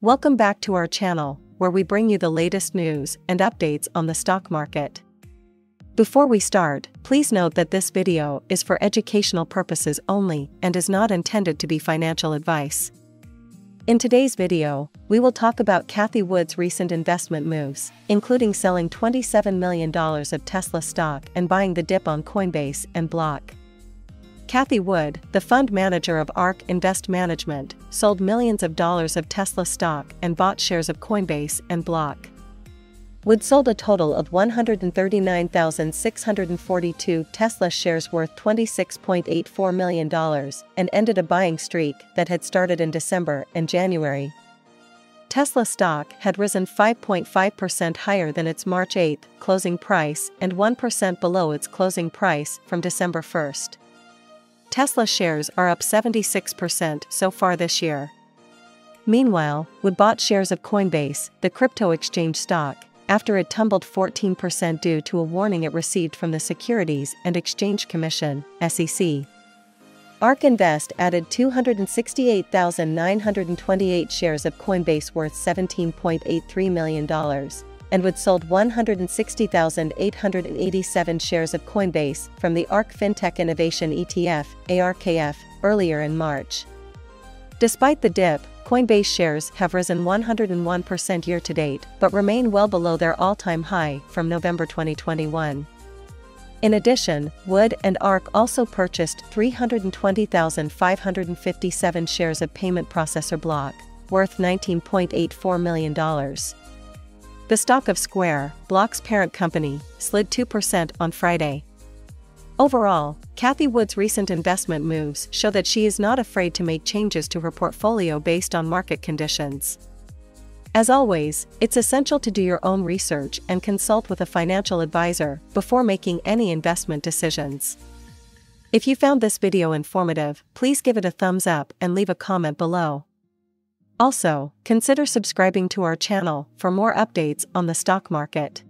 Welcome back to our channel, where we bring you the latest news and updates on the stock market. Before we start, please note that this video is for educational purposes only and is not intended to be financial advice. In today's video, we will talk about Cathie Wood's recent investment moves, including selling $27 million of Tesla stock and buying the dip on Coinbase and Block. Cathie Wood, the fund manager of ARK Invest Management, sold millions of dollars of Tesla stock and bought shares of Coinbase and Block. Wood sold a total of 139,642 Tesla shares worth $26.84 million and ended a buying streak that had started in December and January. Tesla stock had risen 5.5% higher than its March 8 closing price and 1% below its closing price from December 1. Tesla shares are up 76% so far this year. Meanwhile, Wood bought shares of Coinbase, the crypto exchange stock, after it tumbled 14% due to a warning it received from the Securities and Exchange Commission, SEC. ARK Invest added 268,928 shares of Coinbase worth $17.83 million, and Wood sold 160,887 shares of Coinbase from the ARK FinTech Innovation ETF, ARKF, earlier in March. Despite the dip, Coinbase shares have risen 101% year-to-date but remain well below their all-time high from November 2021. In addition, Wood and ARK also purchased 320,557 shares of payment processor Block, worth $19.84 million. The stock of Square, Block's parent company, slid 2% on Friday. Overall, Cathie Wood's recent investment moves show that she is not afraid to make changes to her portfolio based on market conditions. As always, it's essential to do your own research and consult with a financial advisor before making any investment decisions. If you found this video informative, please give it a thumbs up and leave a comment below. Also, consider subscribing to our channel for more updates on the stock market.